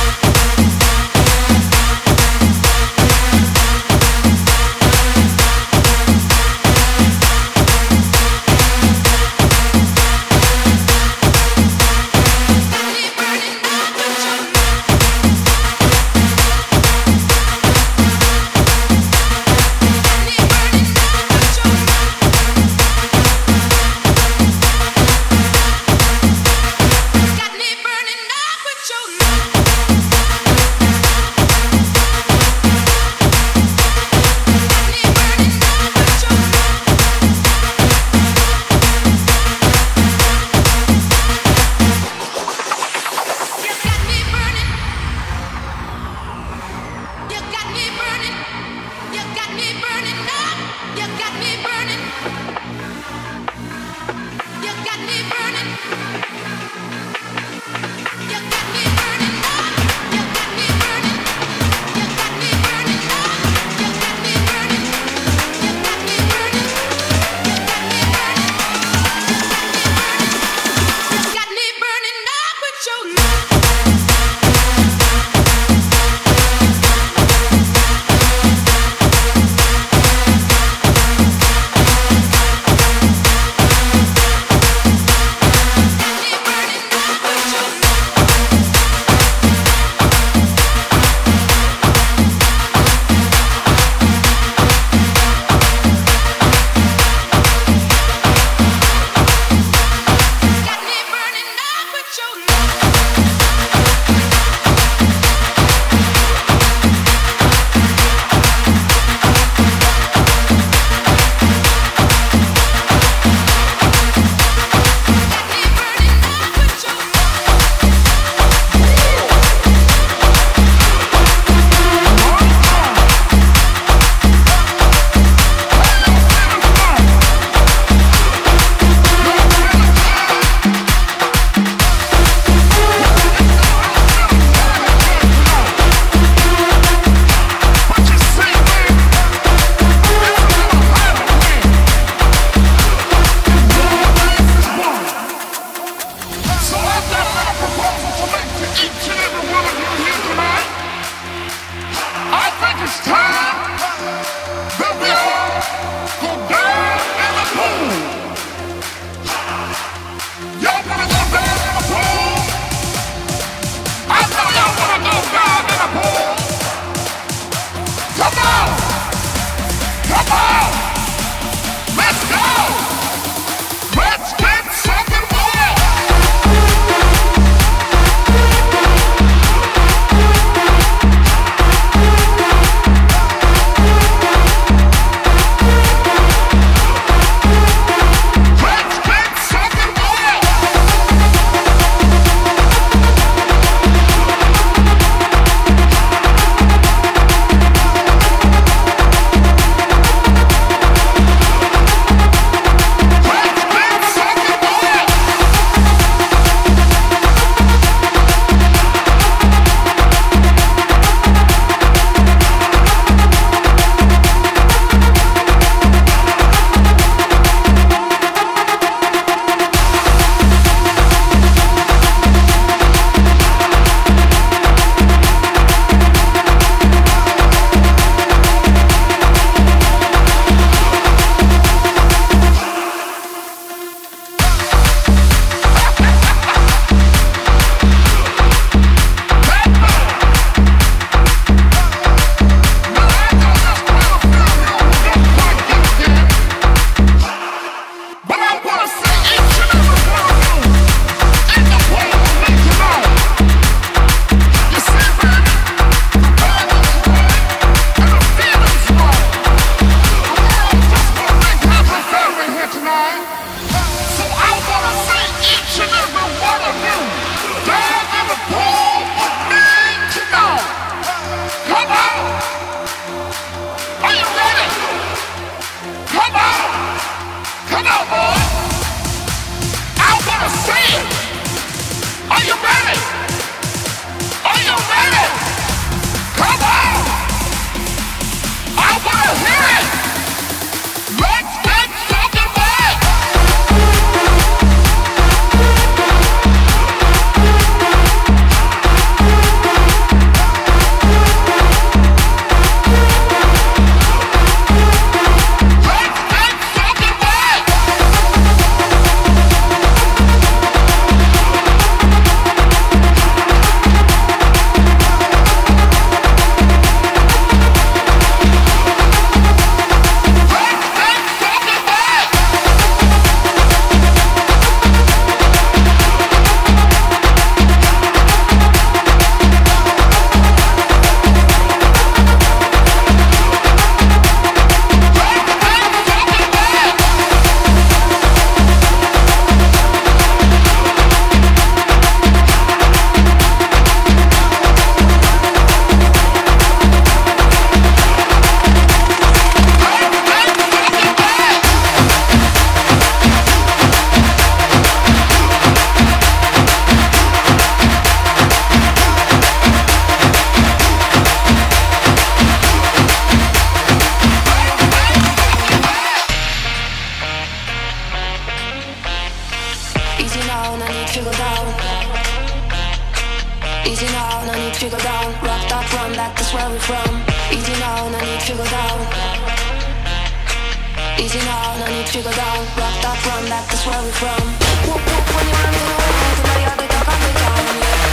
Your love. to go down. Rock that run, that is where we're from. Easy now, no need to go down. Easy now, no need to go down. Rock that run, that is where we're from. Whoop, whoop, when you run away, everybody out there, I'm the down, yeah.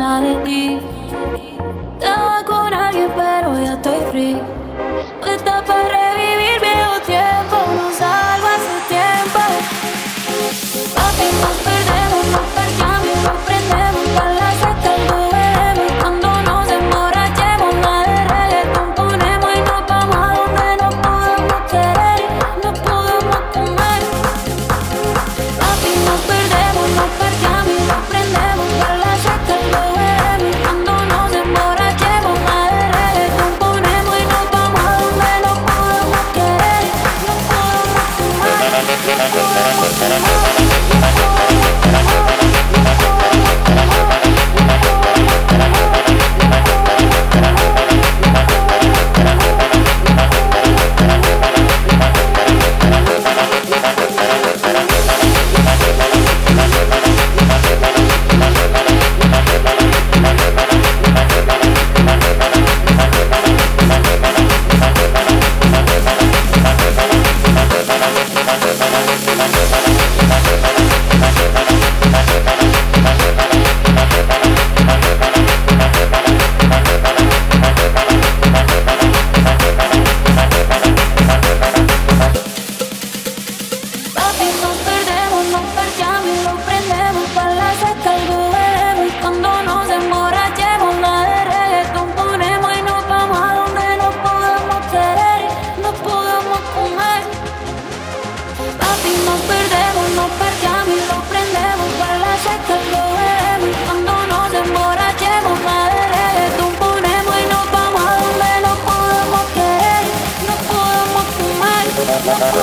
pena de ti. Te voy con alguien pero ya estoy free. Puesta para revivir viejo tiempo. No salgo hace tiempo. Papi, nos perdemos, nos perdemos, nos prendemos para la seta el duele. Cuando nos emborrachemos, la de reggaetón ponemos y nos vamos a donde no podemos querer, no podemos comer. Papi, nos perdemos, nos perdemos, nos prendemos para la seta el duele. Stop.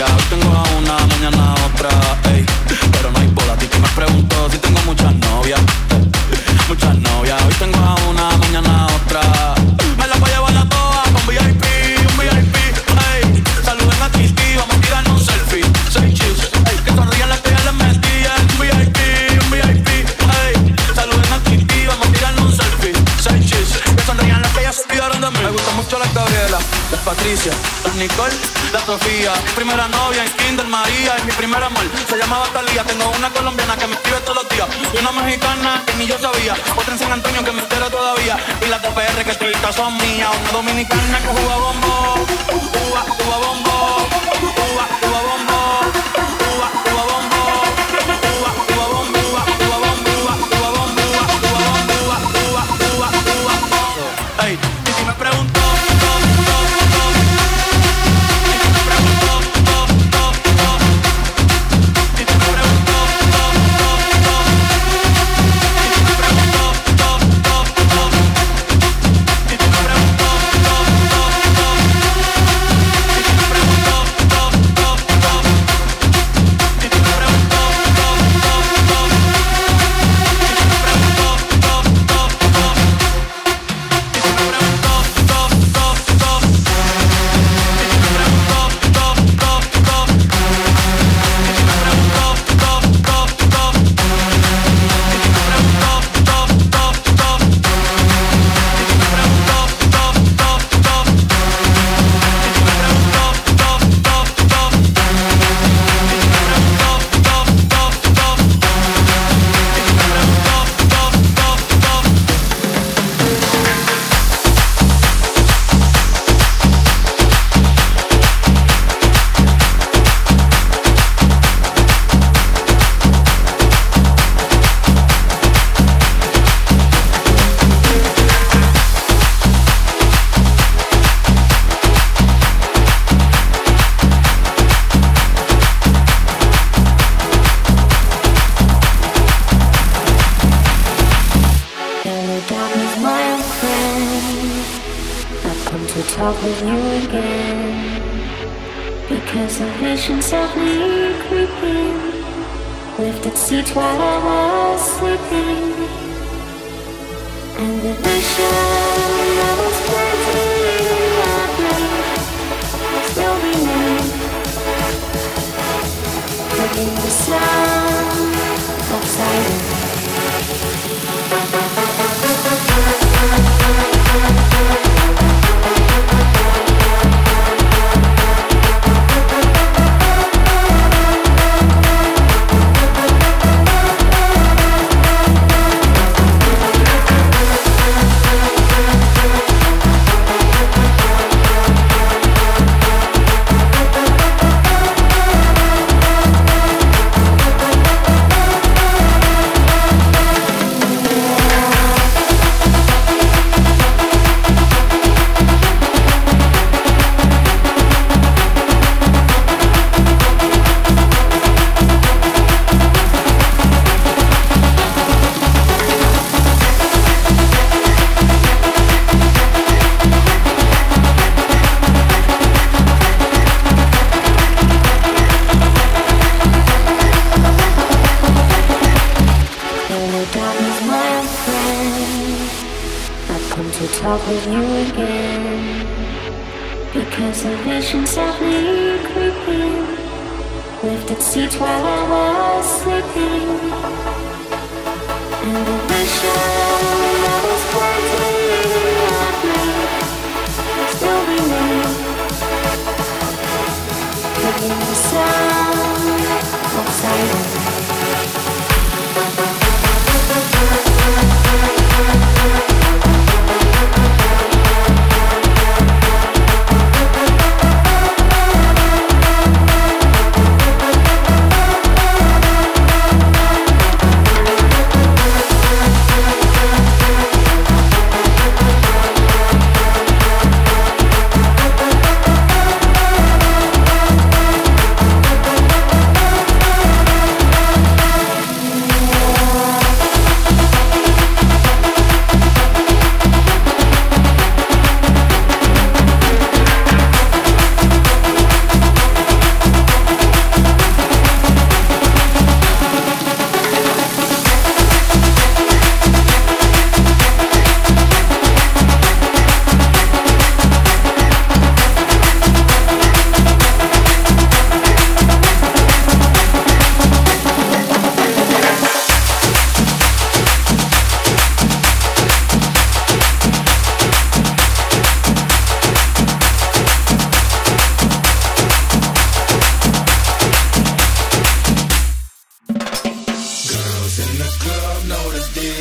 novias. Tengo a una, mañana a otra, ey. Pero no hay bola, a ti que me pregunto si tengo muchas novias. Muchas novias. Hoy tengo a una, mañana a otra. Me las voy a llevar a todas pa' un VIP, ey. Saluden a Titi, vamos a tirarnos un selfie. Seis chicks, ey. Que sonríen las que ya les metí, un VIP, ey. Saluden a Titi, vamos a tirarnos un selfie. Seis chicks, que sonríen las que ya se olvidaron de mí. Me gusta mucho la Gabriela, la Patricia, la Nicole, la Sofía. Mi primera novia en Kinder María y mi primer amor se llamaba Talía. Tengo una colombiana que me escribe todos los días, y una mexicana que ni yo sabía, otra en San Antonio que me entero todavía, y las de PR que todavía son mías. Una dominicana que juega bombo, juega bombo, juega bombo, juega bombo.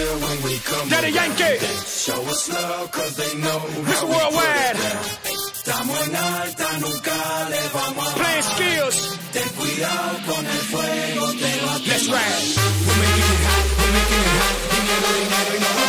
here when we come. Daddy Yankee. Show us love cause they know. Mr. Worldwide. Playing skills. Let's ride. We're making it hot. We're making it hot. We're making it hot. We're making it hot.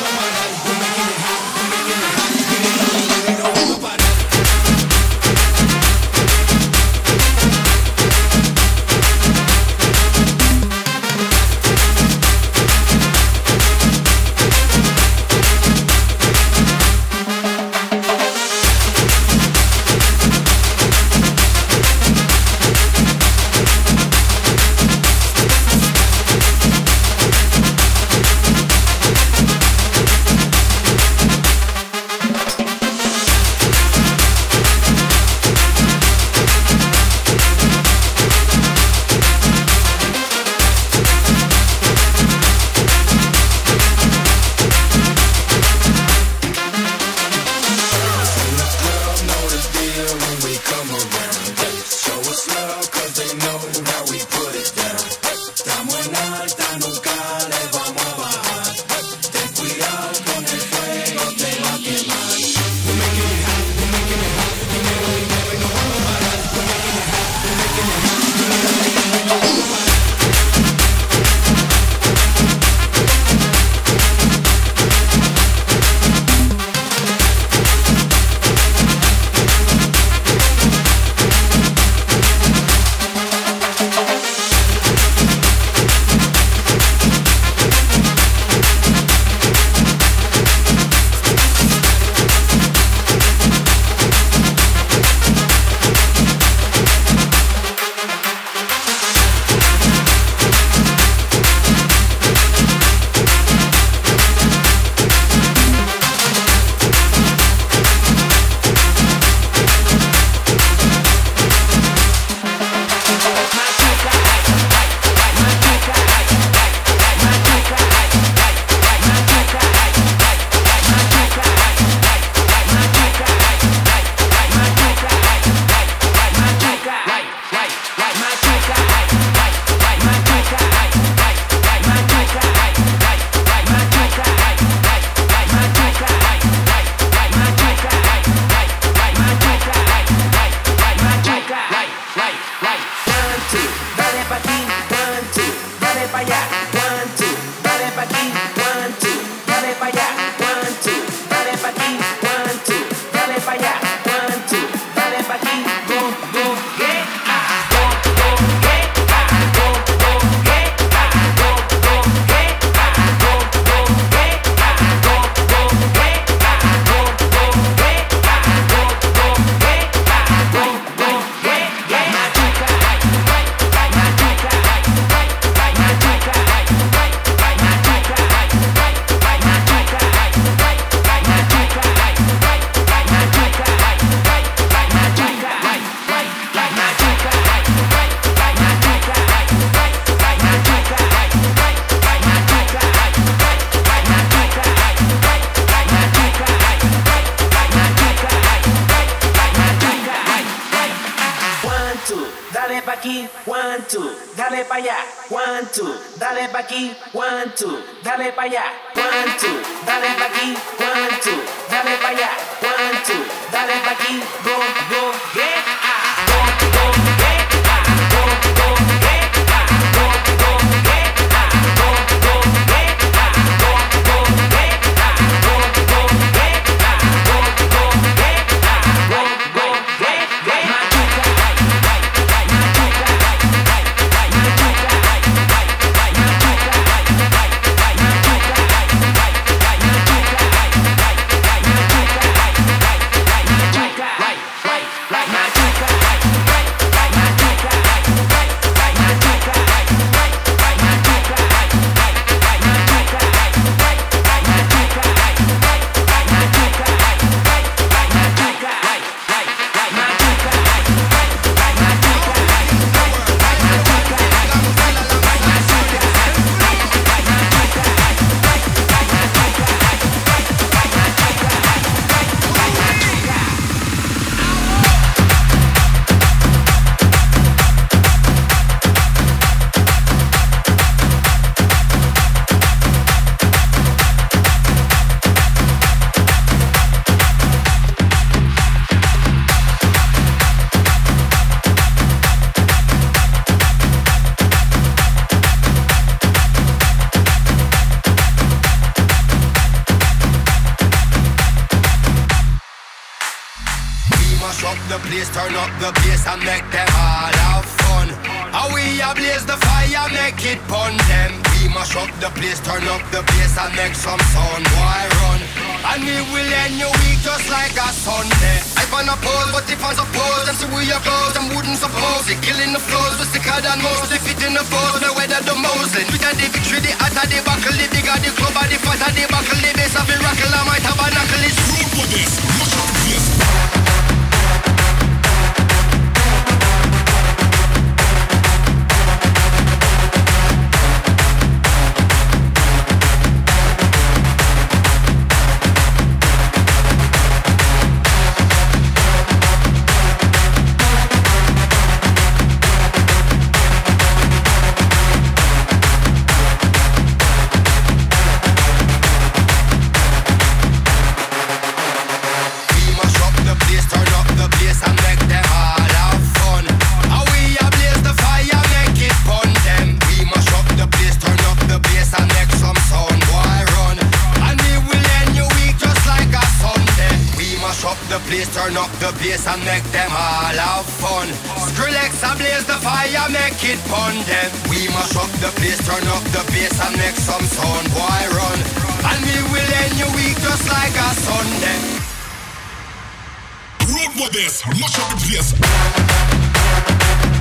place, turn up the place and make them all have fun. How we a blaze the fire, make it pun them. We mash up the place, turn up the place and make some sound, boy run. And we will end your week just like a Sunday. I've on a pole, but if I suppose them see we are close, them wouldn't suppose it. Killing the flows, we're sicker than most. They fit in the foes, the weather the most. We can the victory, the hotter the buckle, the bigger the club, the fatter the buckle, the base of the rockle, I might have a knuckle. It's room for this, rush up the place. Please turn up the place and make them all have fun. Skrillex and blaze the fire, make it pun them. We mash up the place, turn up the place and make some sound, boy run. And we will end your week just like a Sunday. Run with this, mash up the place.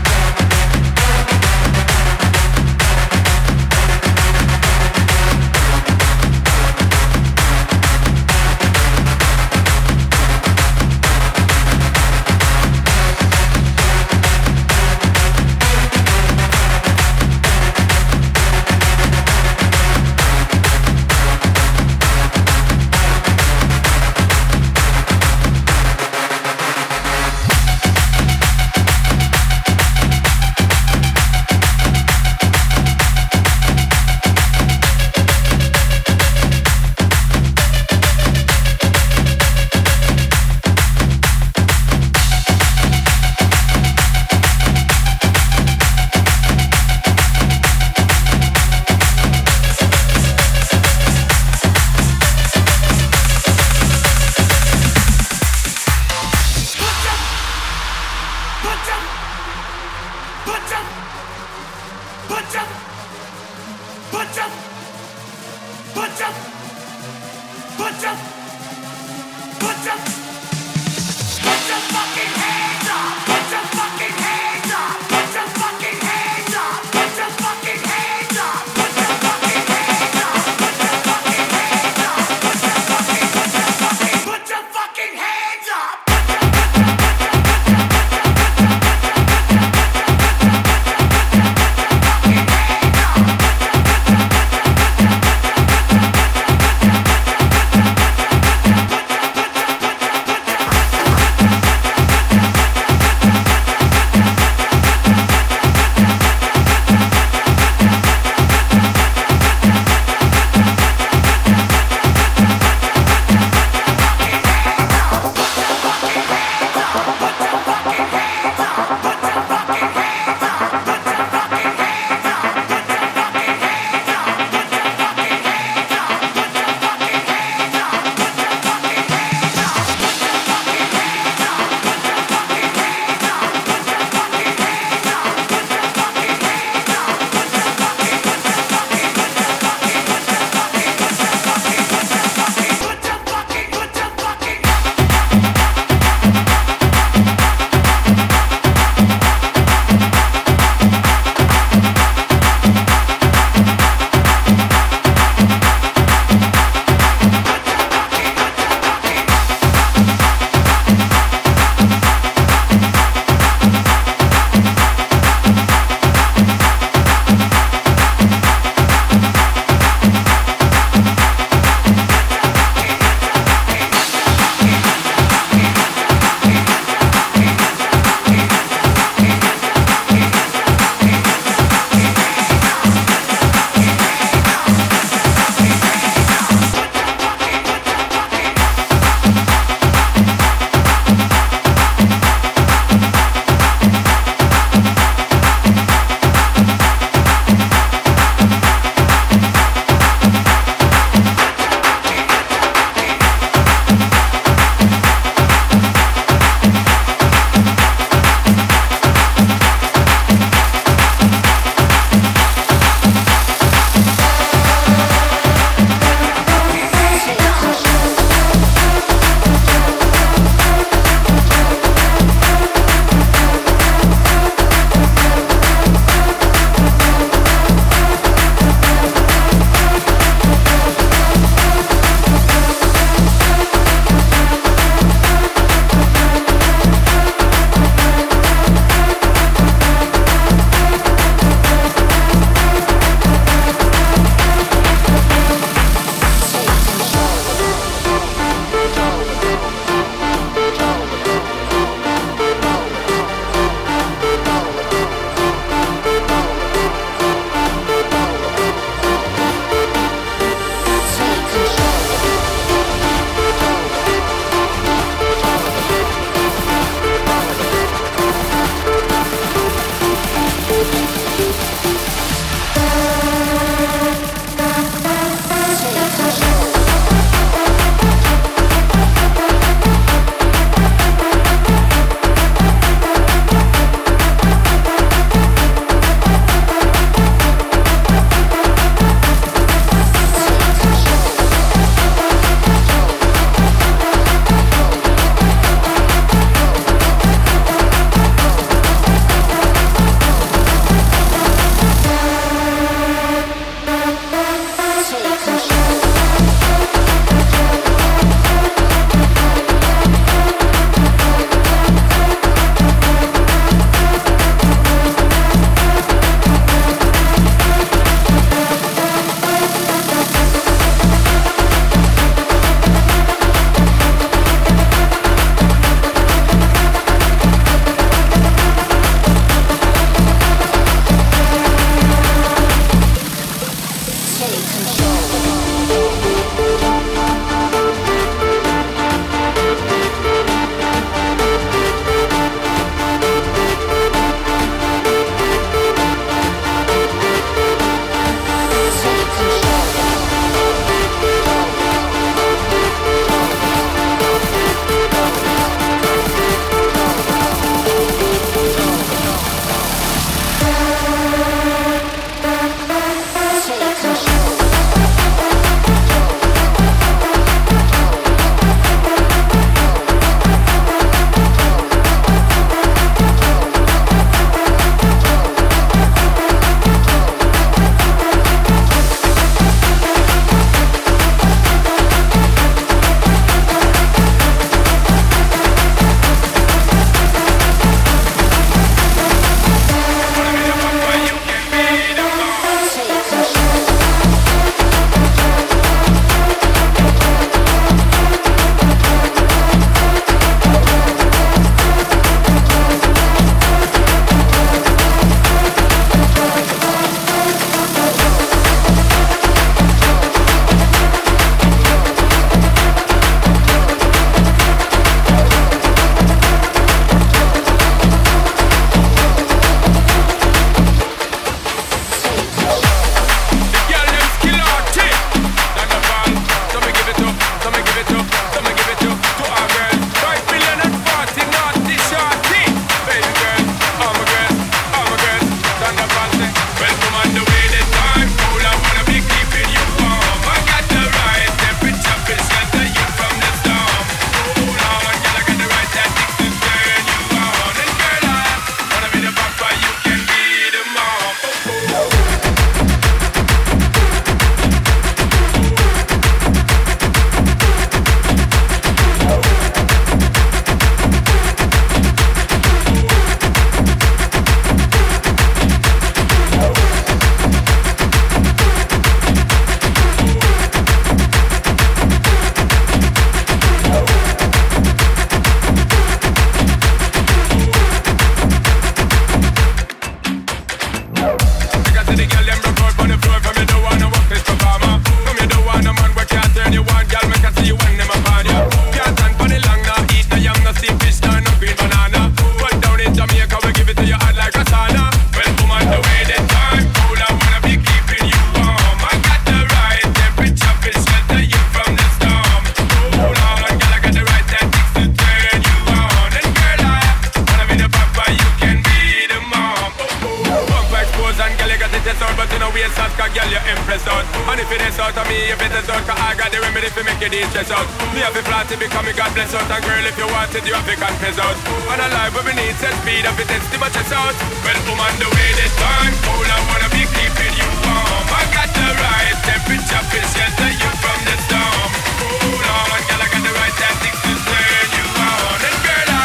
out, but you know we out, cause girl you impress out. And if it is out of me, if it is out, cause I got the remedy for make you de-stress out. Me have a flat to become a God bless out, and girl if you want it, you have to confess out. And a life we need set speed up, it is too much it's out. Well, woman, the way this time, all I wanna be keeping you warm. I got the right temperature to shelter you from the storm. Hold on, girl, I got the right tactics to turn you on. And girl, I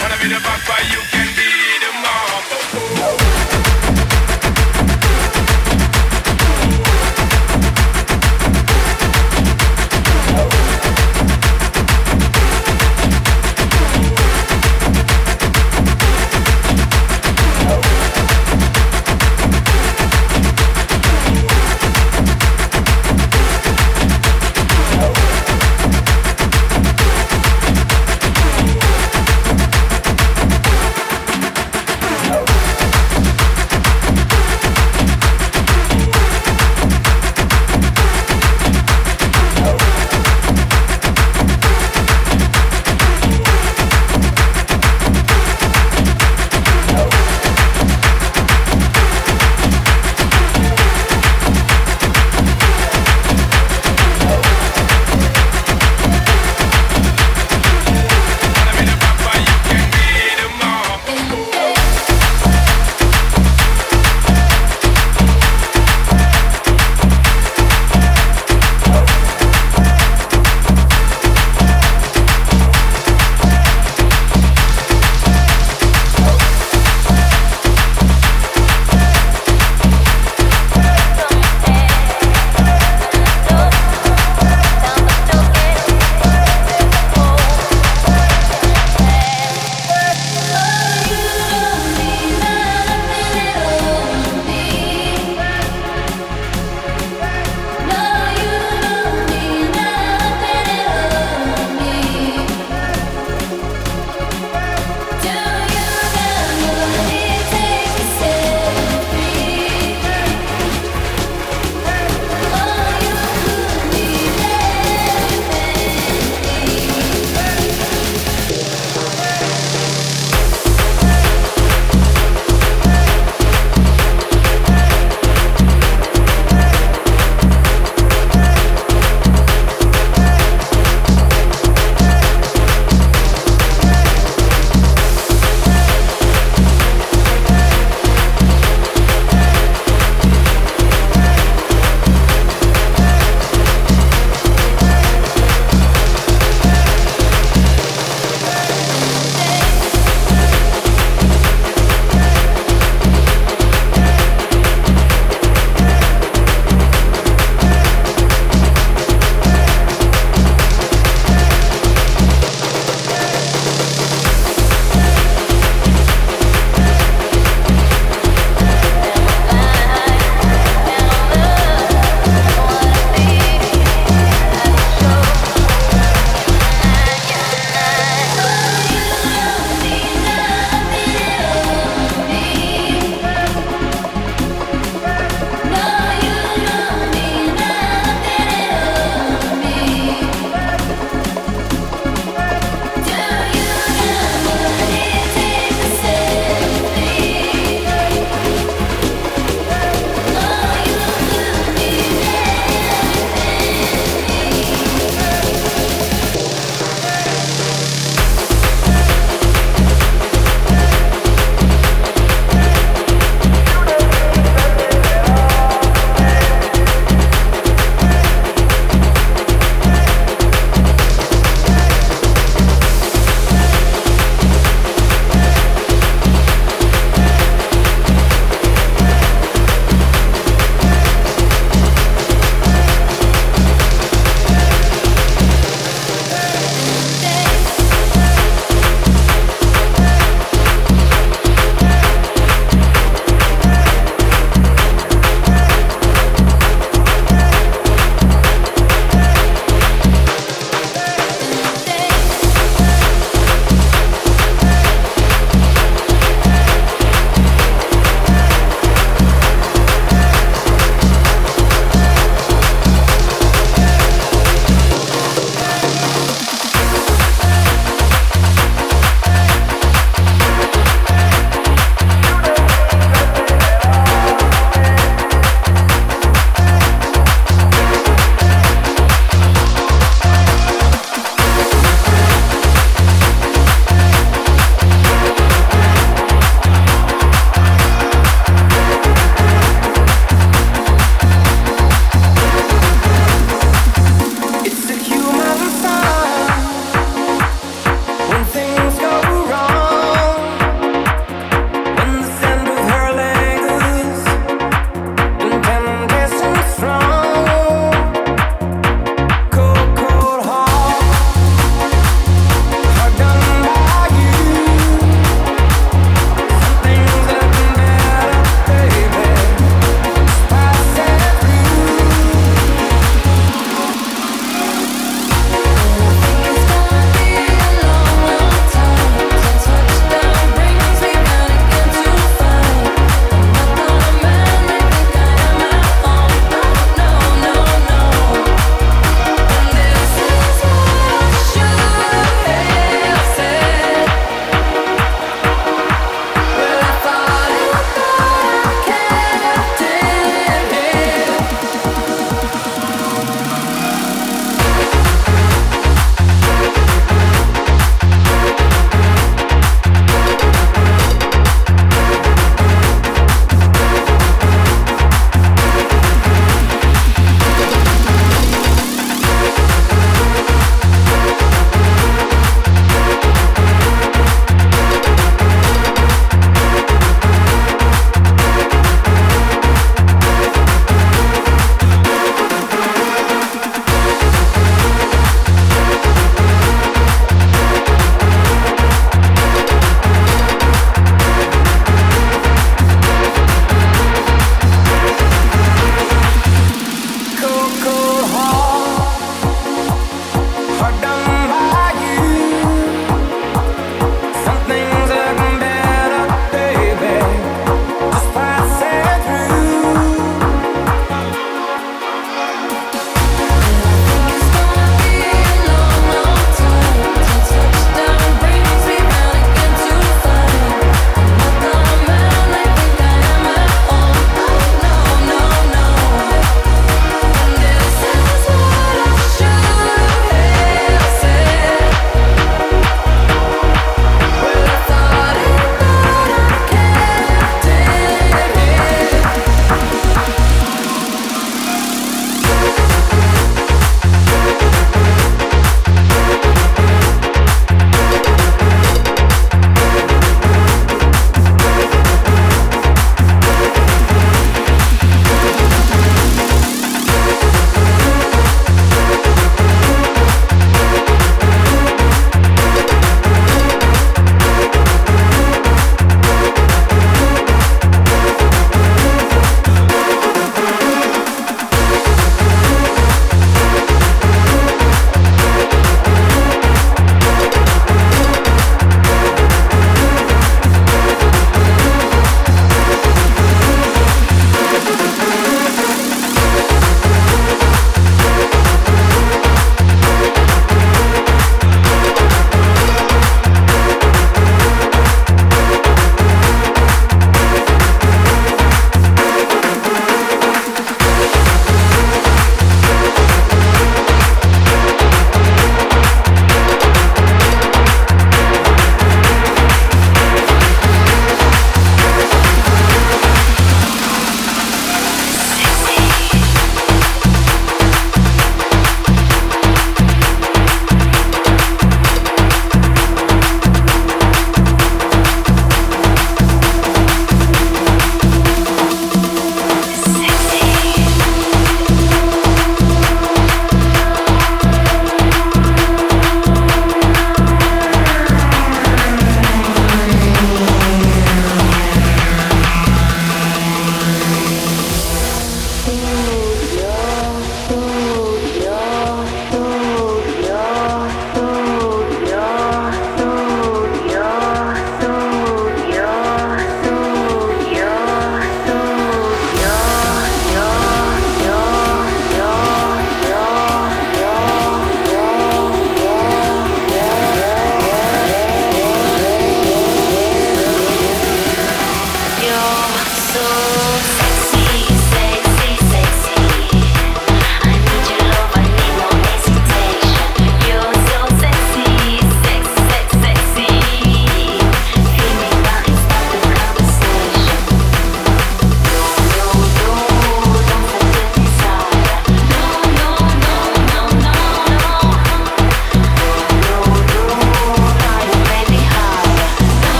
wanna be the papa, you can be the mom. Oh, oh.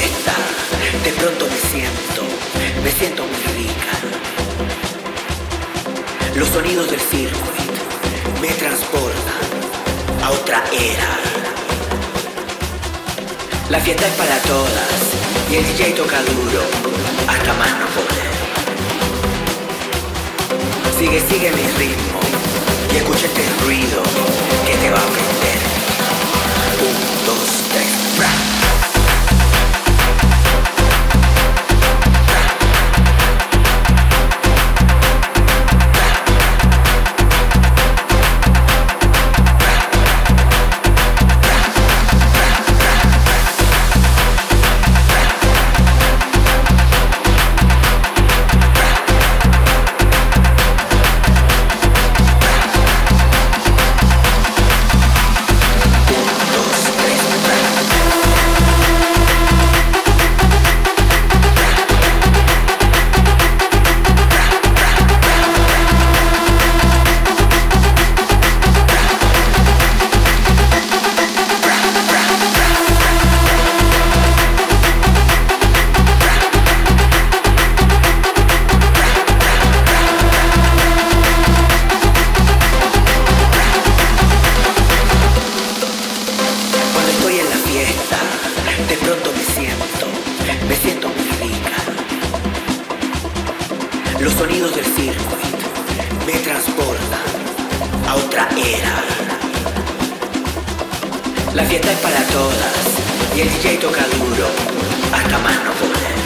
fiesta, de pronto me siento muy rica. Los sonidos del circuit me transportan a otra era. La fiesta es para todas y el DJ toca duro hasta más no poder. Sigue mi ritmo y escucha este ruido que te va a prender. 1, 2, 3, ¡bra! Me siento muy rica. Los sonidos del circuit me transportan a otra era. La fiesta es para todas y el DJ toca duro hasta más no poder.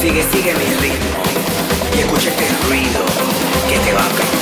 Sigue mi ritmo y escucha este ruido que te va a caer.